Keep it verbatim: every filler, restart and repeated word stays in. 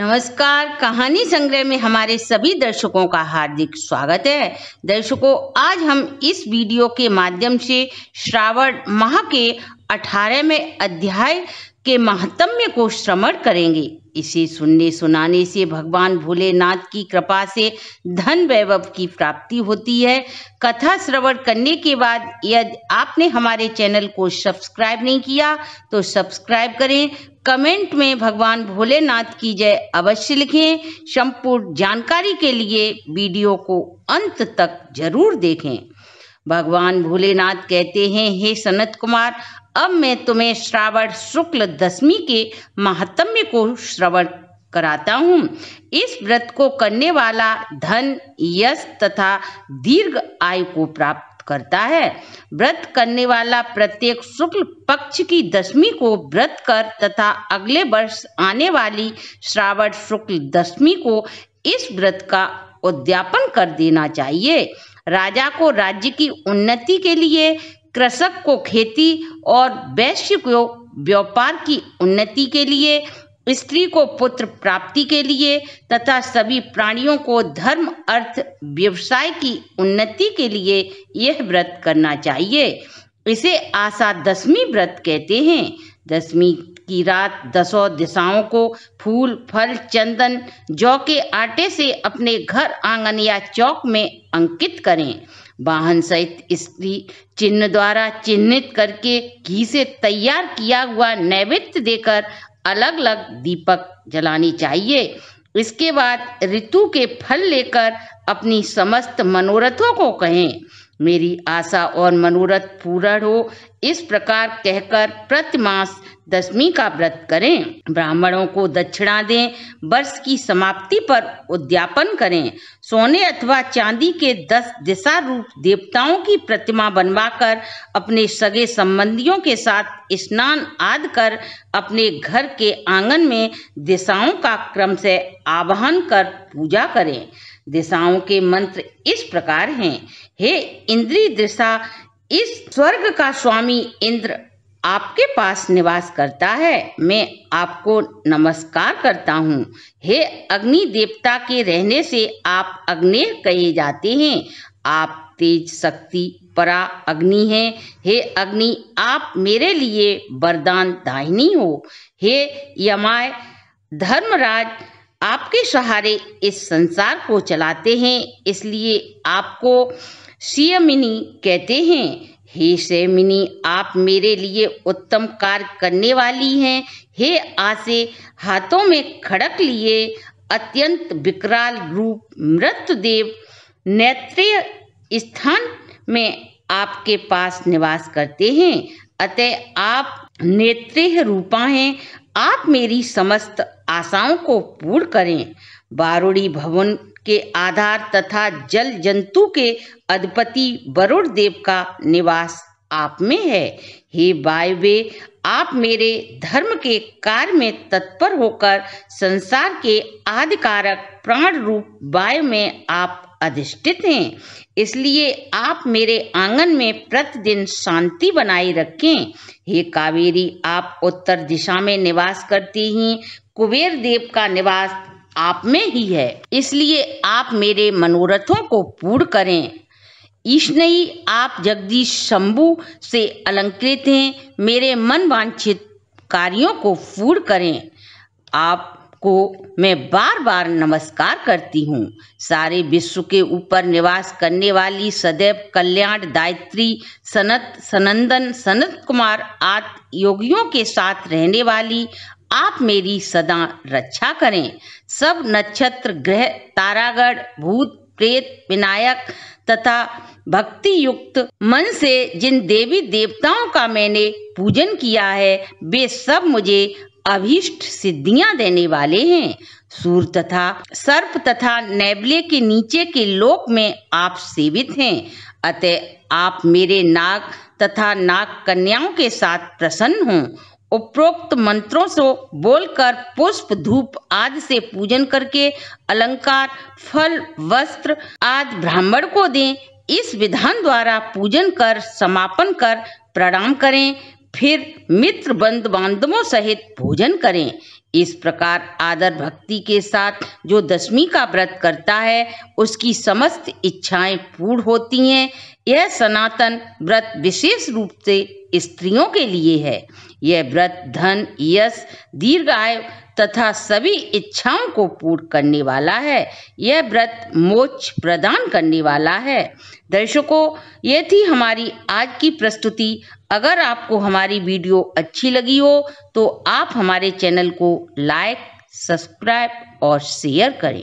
नमस्कार, कहानी संग्रह में हमारे सभी दर्शकों का हार्दिक स्वागत है। दर्शकों, आज हम इस वीडियो के माध्यम से श्रावण माह के अठारहवें अध्याय के महात्म्य को श्रवण करेंगे। इसे सुनने सुनाने से भगवान भोलेनाथ की कृपा से धन वैभव की प्राप्ति होती है। कथा श्रवण करने के बाद यदि आपने हमारे चैनल को सब्सक्राइब नहीं किया तो सब्सक्राइब करें। कमेंट में भगवान भोलेनाथ की जय अवश्य लिखें। संपूर्ण जानकारी के लिए वीडियो को अंत तक जरूर देखें। भगवान भोलेनाथ कहते हैं, हे सनत कुमार, अब मैं तुम्हें श्रावण शुक्ल दशमी के महात्म्य को श्रवण कराता हूँ। इस व्रत को करने वाला धन, यश तथा दीर्घ आयु को प्राप्त करता है। व्रत करने वाला प्रत्येक शुक्ल पक्ष की दशमी को व्रत कर तथा अगले वर्ष आने वाली श्रावण शुक्ल दशमी को इस व्रत का उद्यापन कर देना चाहिए। राजा को राज्य की उन्नति के लिए, कृषक को खेती और वैश्य को व्यापार की उन्नति के लिए, स्त्री को पुत्र प्राप्ति के लिए तथा सभी प्राणियों को धर्म, अर्थ, व्यवसाय की उन्नति के लिए यह व्रत करना चाहिए। इसे आषा दशमी व्रत कहते हैं। दशमी की रात दसों दिशाओं को फूल, फल, चंदन, जौ के आटे से अपने घर आंगन या चौक में अंकित करें। वाहन सहित स्त्री चिन्ह द्वारा चिन्हित करके घी से तैयार किया हुआ नैवेद्य देकर अलग अलग दीपक जलानी चाहिए। इसके बाद ऋतु के फल लेकर अपनी समस्त मनोरथों को कहें, मेरी आशा और मनोरथ पूर्ण हो। इस प्रकार कहकर प्रतिमास दशमी का व्रत करें। ब्राह्मणों को दक्षिणा दें। वर्ष की समाप्ति पर उद्यापन करें। सोने अथवा चांदी के दस दिशा रूप देवताओं की प्रतिमा बनवाकर अपने सगे संबंधियों के साथ स्नान आदि कर अपने घर के आंगन में दिशाओं का क्रम से आवाहन कर पूजा करें। दिशाओं के मंत्र इस प्रकार हैं, हे इंद्री दिशा, इस स्वर्ग का स्वामी इंद्र आपके पास निवास करता है, मैं आपको नमस्कार करता हूँ। हे अग्नि देवता के रहने से आप अग्नेय कहे जाते हैं। आप तेज, शक्ति, परा अग्नि है। हे अग्नि, आप मेरे लिए वरदान दाहिनी हो। हे यमाय धर्मराज, आपके सहारे इस संसार को चलाते हैं, इसलिए आपको श्यमिनी कहते हैं। हे श्यमिनी, आप मेरे लिए उत्तम कार्य करने वाली हैं। हे आसे, हाथों में खड़क लिए अत्यंत विकराल रूप मृतदेव नेत्रीय स्थान में आपके पास निवास करते हैं, अतः आप नेत्रीय रूपा हैं। आप मेरी समस्त आशाओं को पूर्ण करें। बारुड़ी भवन के आधार तथा जल जंतु के अधिपति वरुण देव का निवास आप में है। हे वायवे, आप मेरे धर्म के कार्य में तत्पर होकर संसार के आदिकारक प्राण रूप वायु में आप अधिष्ठित हैं, इसलिए आप मेरे आंगन में प्रतिदिन शांति बनाए रखें। हे कावेरी, आप उत्तर दिशा में निवास करती हैं। कुबेर देव का निवास आप में ही है, इसलिए आप मेरे मनोरथों को पूर्ण करें। ईशनयी, आप जगदीश शंभु से अलंकृत हैं, मेरे मन वांछित कार्यों को पूर्ण करें। आप को मैं बार बार नमस्कार करती हूँ। सारे विश्व के ऊपर निवास करने वाली सदैव कल्याण दायत्री, सनत, सनंदन, सनत कुमार आदि योगियों के साथ रहने वाली आप मेरी सदा रक्षा करें। सब नक्षत्र, ग्रह, तारागढ़, भूत, प्रेत, विनायक तथा भक्ति युक्त मन से जिन देवी देवताओं का मैंने पूजन किया है, वे सब मुझे अभीष्ट सिद्धियां देने वाले हैं। सूर तथा सर्प तथा नेवले के नीचे के लोक में आप सेवित हैं, अतः आप मेरे नाग तथा नाग कन्याओं के साथ प्रसन्न हों। उपरोक्त मंत्रों से बोलकर पुष्प, धूप आदि से पूजन करके अलंकार, फल, वस्त्र आदि ब्राह्मण को दें। इस विधान द्वारा पूजन कर समापन कर प्रणाम करें, फिर मित्र बंधु बांधवों सहित भोजन करें। इस प्रकार आदर भक्ति के साथ जो दशमी का व्रत करता है उसकी समस्त इच्छाएं पूर्ण होती हैं। यह सनातन व्रत विशेष रूप से स्त्रियों के लिए है। यह व्रत धन, यश, दीर्घायु तथा सभी इच्छाओं को पूर्ण करने वाला है। यह व्रत मोक्ष प्रदान करने वाला है। दर्शकों, ये थी हमारी आज की प्रस्तुति। अगर आपको हमारी वीडियो अच्छी लगी हो तो आप हमारे चैनल को लाइक, सब्सक्राइब और शेयर करें।